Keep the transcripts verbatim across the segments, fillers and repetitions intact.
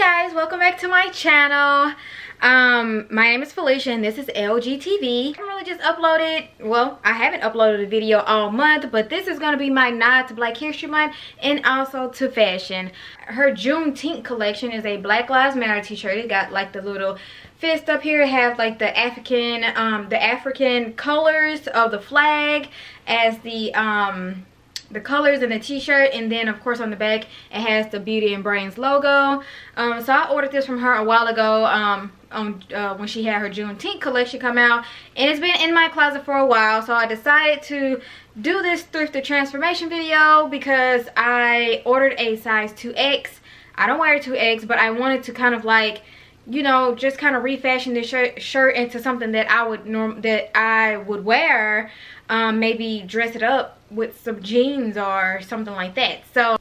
guys, welcome back to my channel. Um my name is Felicia and this is L G T V. I really just uploaded, well, I haven't uploaded a video all month, but this is going to be my nod to Black History Month and also to fashion. Her Juneteenth collection is a Black Lives Matter t-shirt. It got like the little fist up here. It has like the African um the African colors of the flag as the um the colors in the t-shirt, and then of course on the back it has the Beauty and Brains logo. Um so I ordered this from her a while ago, um on uh, when she had her Juneteenth collection come out, and it's been in my closet for a while, so I decided to do this thrift to transformation video because I ordered a size two X. I don't wear two X, but I wanted to kind of like, you know, just kind of refashion this shirt, shirt into something that I would norm that I would wear. Um, maybe dress it up with some jeans or something like that. So,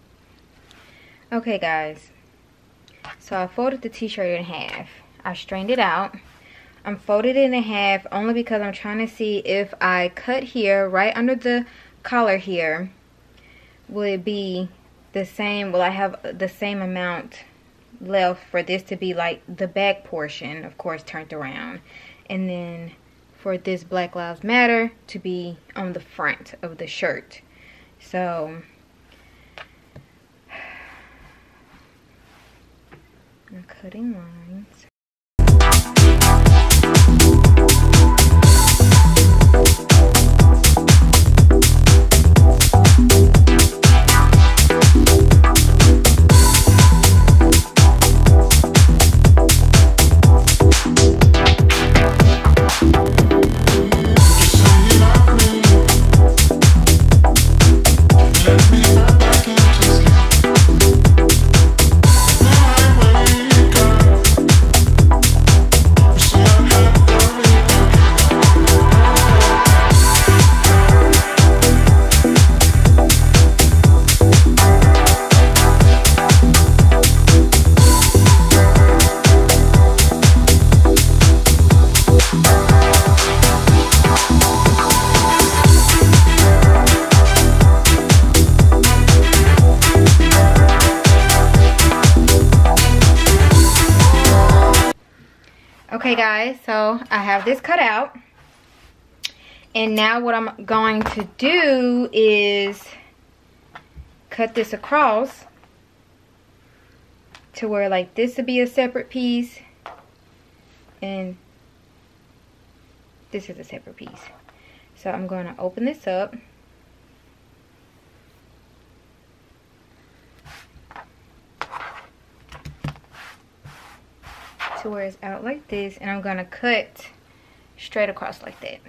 okay guys, so I folded the t-shirt in half. I strained it out. I'm folded it in half only because I'm trying to see if I cut here right under the collar here, will it be the same, will I have the same amount left for this to be like the back portion, of course turned around, and then for this Black Lives Matter to be on the front of the shirt. So I'm cutting lines. Okay guys, so I have this cut out, and now what I'm going to do is cut this across to where like this would be a separate piece and this is a separate piece. So I'm going to open this up. To where it's out like this, and I'm gonna cut straight across like that.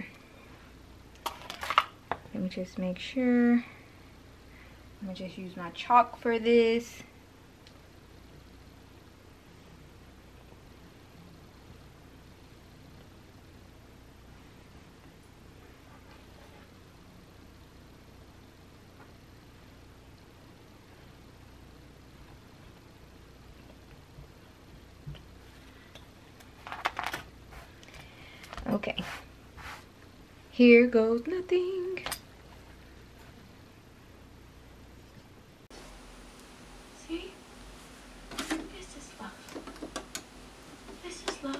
Let me just make sure. I'm gonna just use my chalk for this. Okay, here goes nothing. See? This is love. This is love.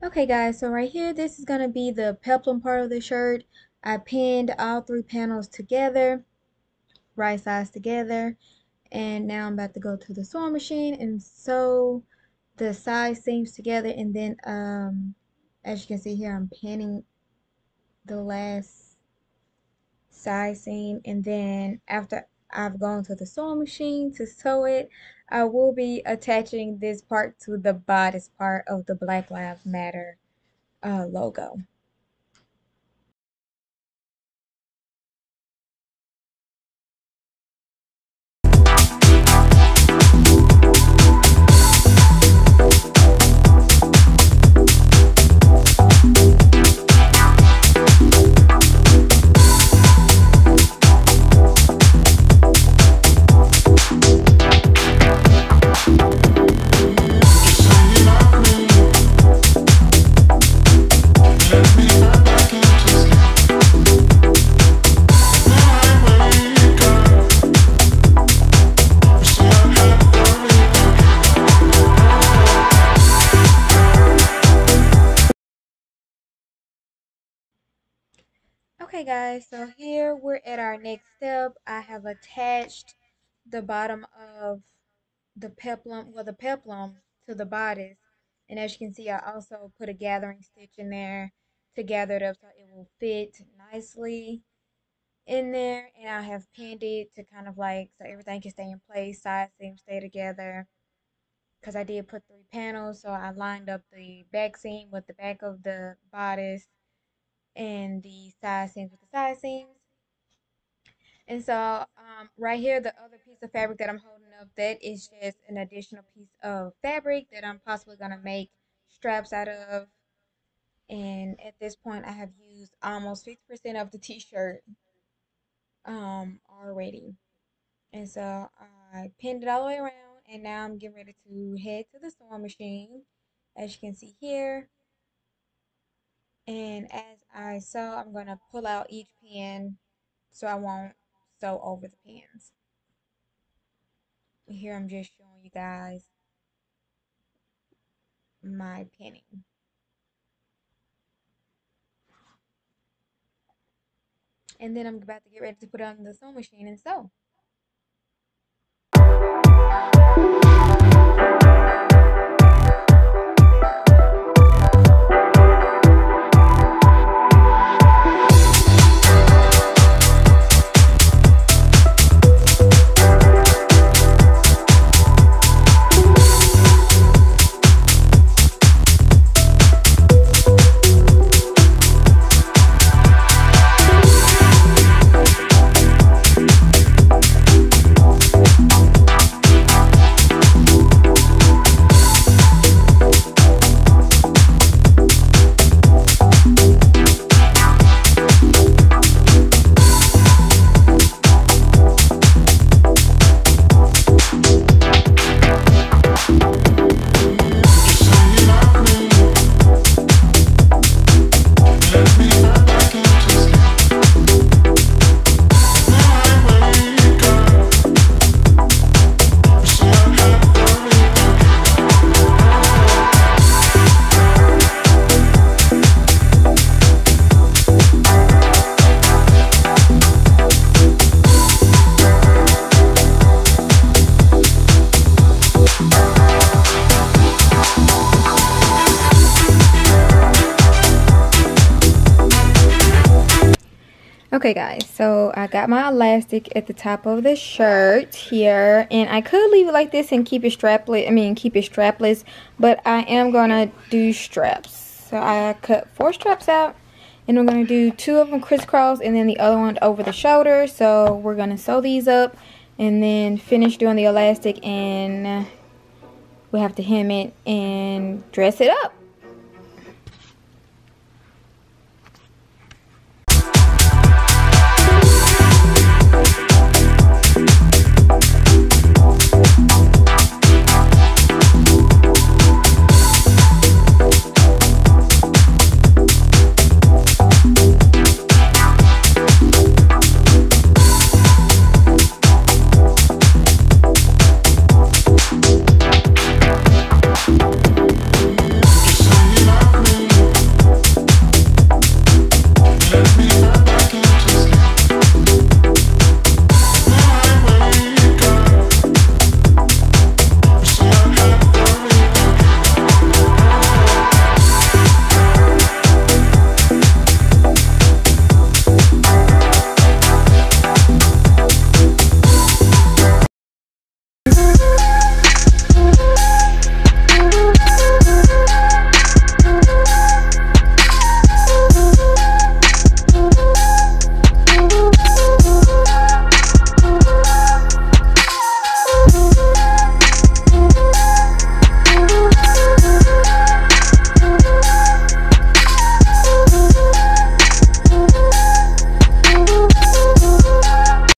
Okay guys, so right here, this is going to be the peplum part of the shirt. I pinned all three panels together, right sides together, and now I'm about to go to the sewing machine and sew the side seams together, and then um, as you can see here, I'm pinning the last side seam, and then after I've gone to the sewing machine to sew it, I will be attaching this part to the bodice part of the Black Lives Matter uh, logo. Okay guys, so here we're at our next step. I have attached the bottom of the peplum, well the peplum to the bodice, and as you can see I also put a gathering stitch in there to gather it up so it will fit nicely in there, and I have pinned it to kind of like so everything can stay in place, side seams stay together, because I did put three panels, so I lined up the back seam with the back of the bodice and the side seams with the side seams. And so um, right here, the other piece of fabric that I'm holding up, that is just an additional piece of fabric that I'm possibly going to make straps out of. And at this point, I have used almost fifty percent of the t-shirt um, already. And so I pinned it all the way around, and now I'm getting ready to head to the sewing machine, as you can see here. And as I sew, I'm going to pull out each pin so I won't sew over the pins. Here I'm just showing you guys my pinning. And then I'm about to get ready to put it on the sewing machine and sew. Okay guys, so I got my elastic at the top of the shirt here, and I could leave it like this and keep it straplet, I mean keep it strapless, but I am gonna do straps. So I cut four straps out, and we're gonna do two of them crisscross and then the other one over the shoulder. So we're gonna sew these up and then finish doing the elastic, and we have to hem it and dress it up.